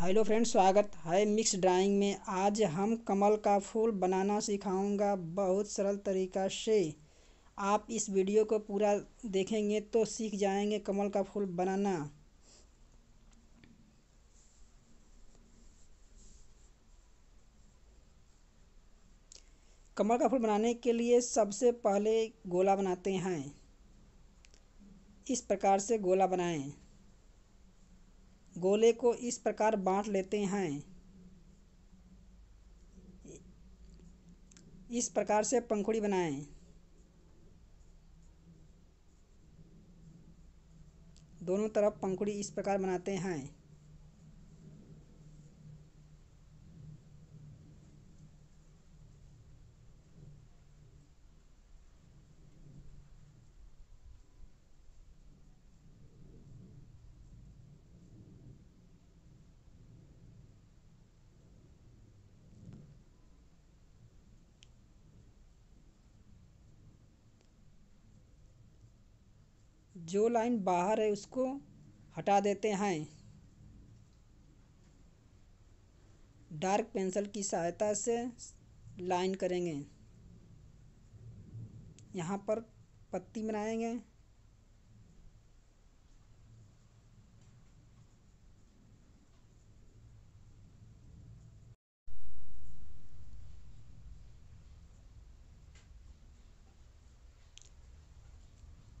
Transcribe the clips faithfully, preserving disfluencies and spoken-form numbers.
Hello friends, स्वागत है mix drawing में। आज हम कमल का फूल बनाना सिखाऊंगा बहुत सरल तरीका से। आप इस वीडियो को पूरा देखेंगे तो सीख जाएंगे कमल का फूल बनाना। कमल का फूल बनाने के लिए सबसे पहले गोला बनाते हैं। इस प्रकार से गोला बनाएं। गोले को इस प्रकार बांट लेते हैं। इस प्रकार से पंखुड़ी बनाएं। दोनों तरफ पंखुड़ी इस प्रकार बनाते हैं। जो लाइन बाहर है उसको हटा देते हैं। डार्क पेंसिल की सहायता से लाइन करेंगे। यहाँ पर पत्ती बनाएंगे।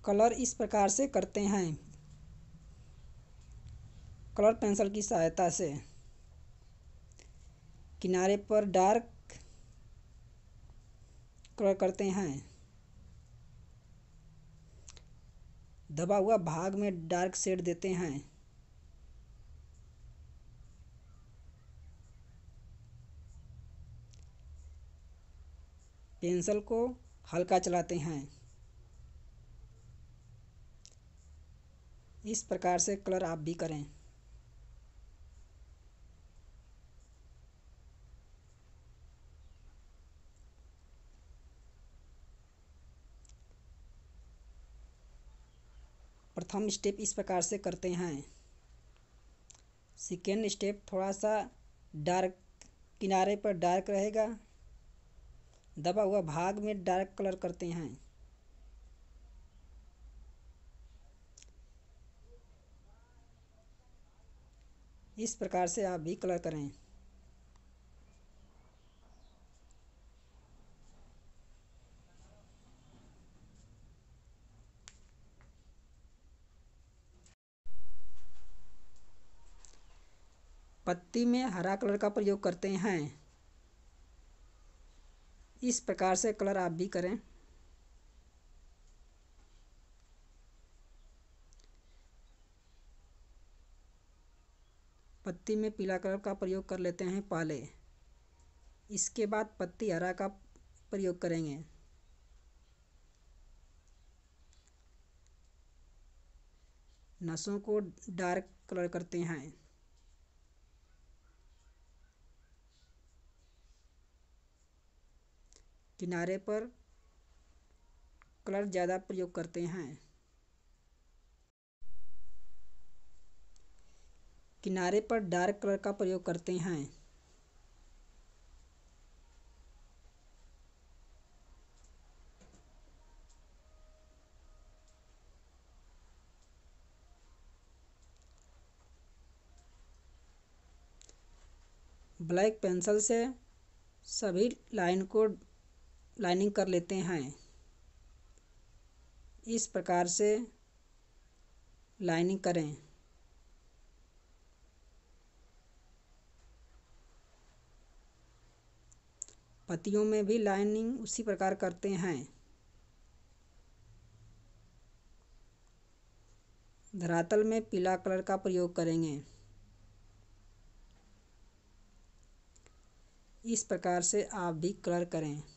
कलर इस प्रकार से करते हैं, कलर पेंसिल की सहायता से। किनारे पर डार्क कलर करते हैं। दबा हुआ भाग में डार्क शेड देते हैं। पेंसिल को हल्का चलाते हैं। इस प्रकार से कलर आप भी करें। प्रथम स्टेप इस प्रकार से करते हैं। सेकेंड स्टेप थोड़ा सा डार्क, किनारे पर डार्क रहेगा। दबा हुआ भाग में डार्क कलर करते हैं। इस प्रकार से आप भी कलर करें। पत्ती में हरा कलर का प्रयोग करते हैं। इस प्रकार से कलर आप भी करें। पत्ती में पीला कलर का प्रयोग कर लेते हैं पहले। इसके बाद पत्ती हरा का प्रयोग करेंगे। नसों को डार्क कलर करते हैं। किनारे पर कलर ज़्यादा प्रयोग करते हैं। किनारे पर डार्क कलर का प्रयोग करते हैं। ब्लैक पेंसिल से सभी लाइन को लाइनिंग कर लेते हैं। इस प्रकार से लाइनिंग करें। पत्तियों में भी लाइनिंग उसी प्रकार करते हैं। धरातल में पीला कलर का प्रयोग करेंगे। इस प्रकार से आप भी कलर करें।